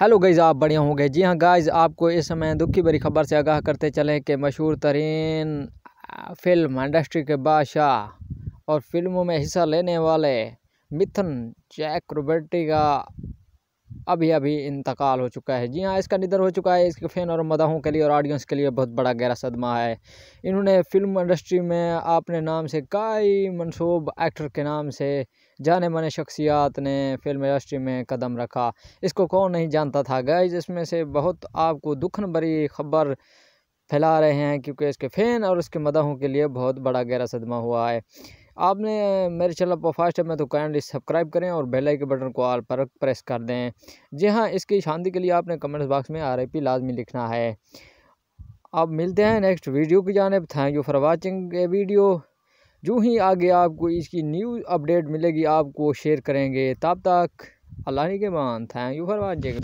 Hello guys, आप बढ़िया होंगे। जी हाँ गाइज़, आपको इस समय दुखी भरी खबर से आगाह करते चलें कि मशहूर तरीन फिल्म इंडस्ट्री के बादशाह और फिल्मों में हिस्सा लेने वाले मिथुन चक्रबर्ती का अभी अभी इंतकाल हो चुका है। जी हाँ, इसका निधन हो चुका है। इसके फैन और मदाहों के लिए और ऑडियंस के लिए बहुत बड़ा गहरा सदमा है। इन्होंने फिल्म इंडस्ट्री में अपने नाम से कई मनसूब एक्टर के नाम से जाने माने शख्सियात ने फिल्म इंडस्ट्री में कदम रखा। इसको कौन नहीं जानता था गाइज। इसमें से बहुत आपको दुखन भरी खबर फैला रहे हैं क्योंकि इसके फैन और उसके मदाहों के लिए बहुत बड़ा गहरा सदमा हुआ है। आपने मेरे चैनल पर फर्स्ट टाइम में तो काइंडली सब्सक्राइब करें और बेल आइकन बटन को ऑल पर प्रेस कर दें। जी हाँ, इसकी शांति के लिए आपने कमेंट्स बॉक्स में RIP लाजमी लिखना है। अब मिलते हैं नेक्स्ट वीडियो की जानिब। Thank you for watching a video. जो ही आगे आपको इसकी न्यूज़ अपडेट मिलेगी आपको शेयर करेंगे। तब तक अल्लाह के मान। Thank you for watching.